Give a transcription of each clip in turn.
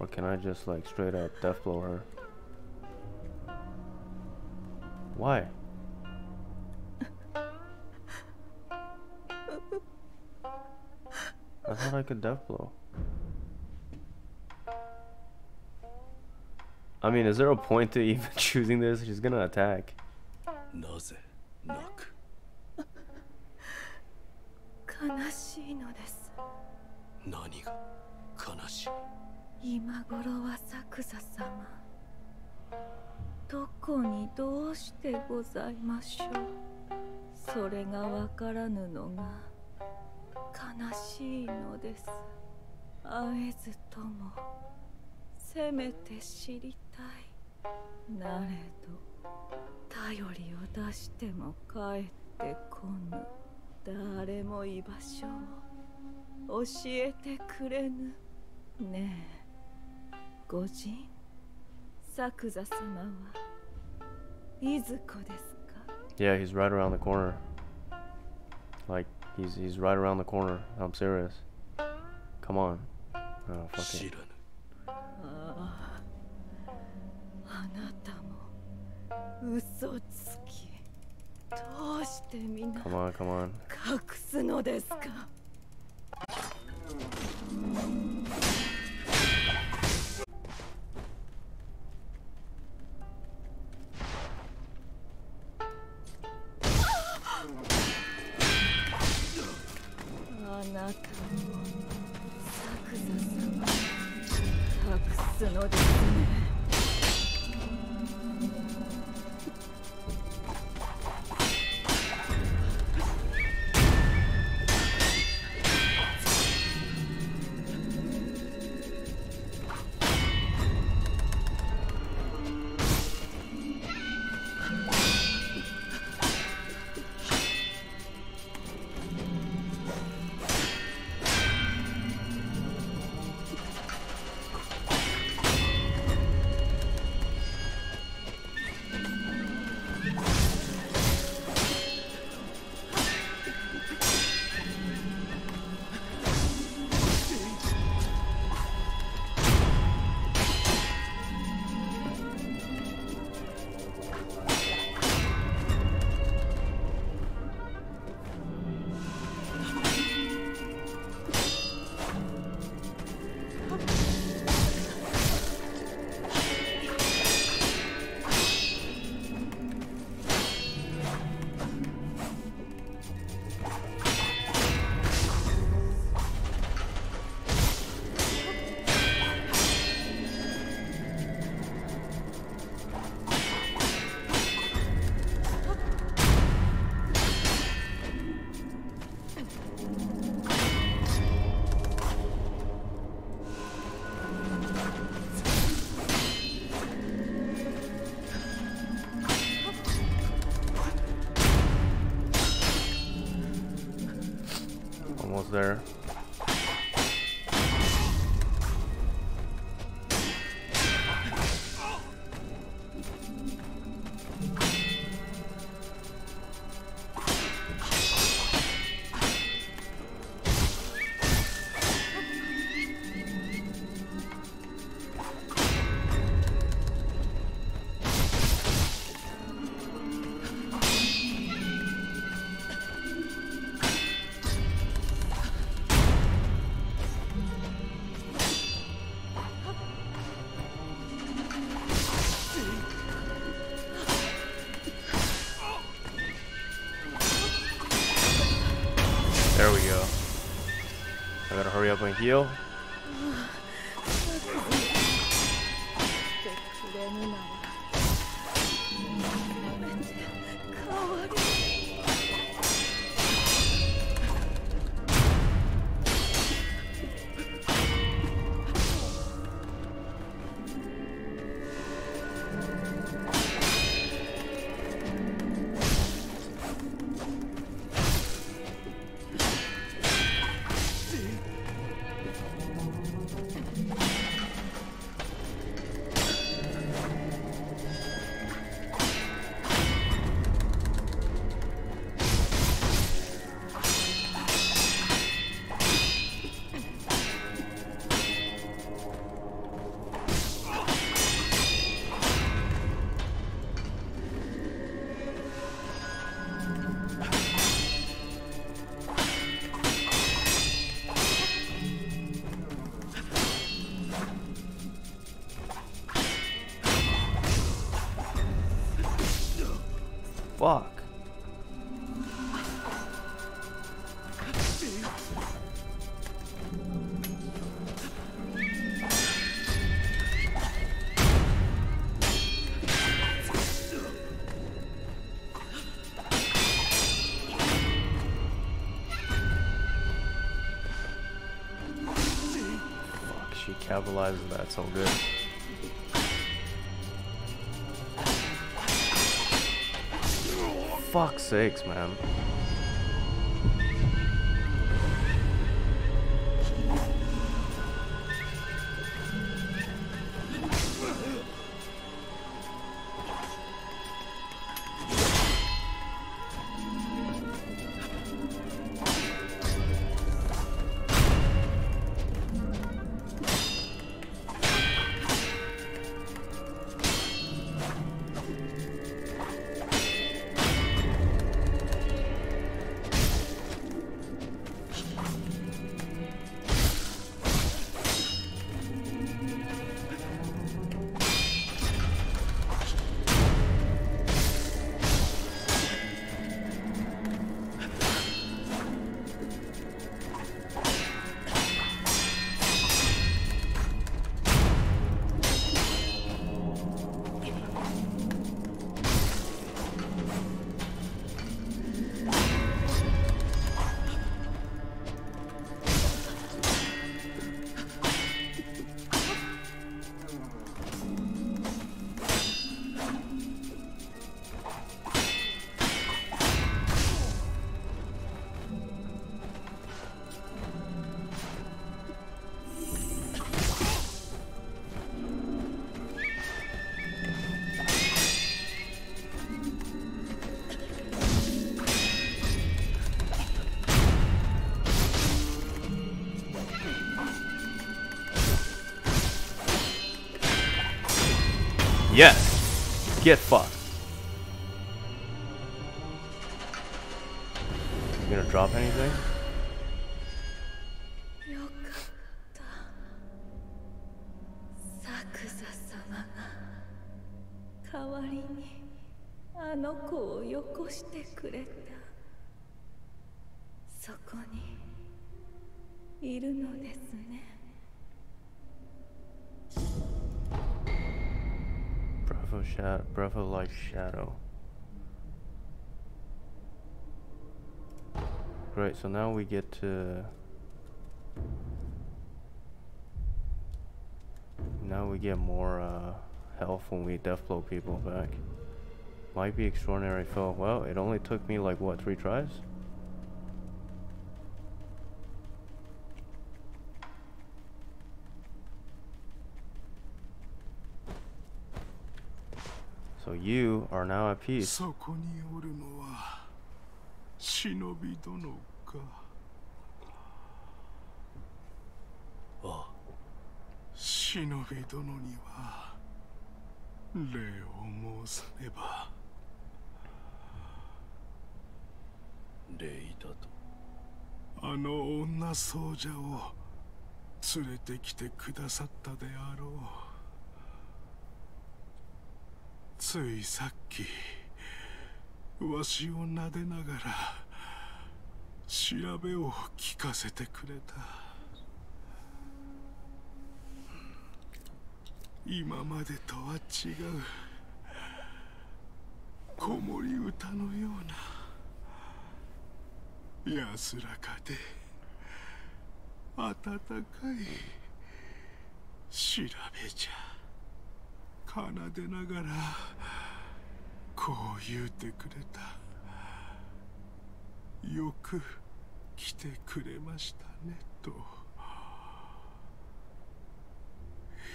Or can I just like straight up death blow her? Why? I thought I could death blow. I mean, is there a point to even choosing this? She's gonna attack. Yeah, he's right around the corner. Like, he's right around the corner. I'm serious. Come on. Oh, fuck it. Come on, come on. There. There we go. I gotta hurry up and heal. fuck? Capitalizing that so good. Fuck's sakes, man. Yes! Get fucked. You gonna drop anything? Breath of Life Shadow. Great, so now we get to... Now we get more health when we deathblow people back. Might be extraordinary foe. Well, it only took me like, what, 3 tries? So you are now at peace. Oh. ついさっきわしを撫でながら調べを聞かせてくれた。今までとは違う子守歌のような安らかで温かい調べじゃ。 奏でながらこう言うてくれた。よく来てくれましたねと。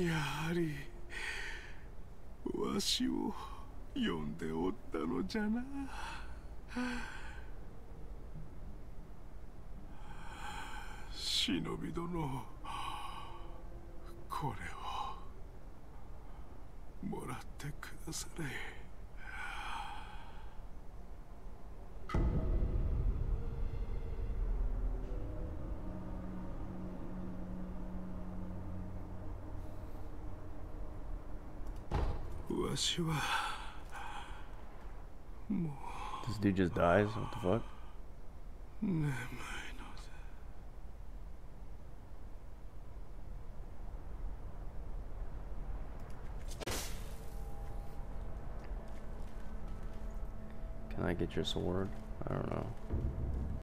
やはりわしを呼んでおったのじゃな。忍び殿、これを もらってくだされ。わしはもう This dude just dies? What the fuck? Can I get your sword? I don't know.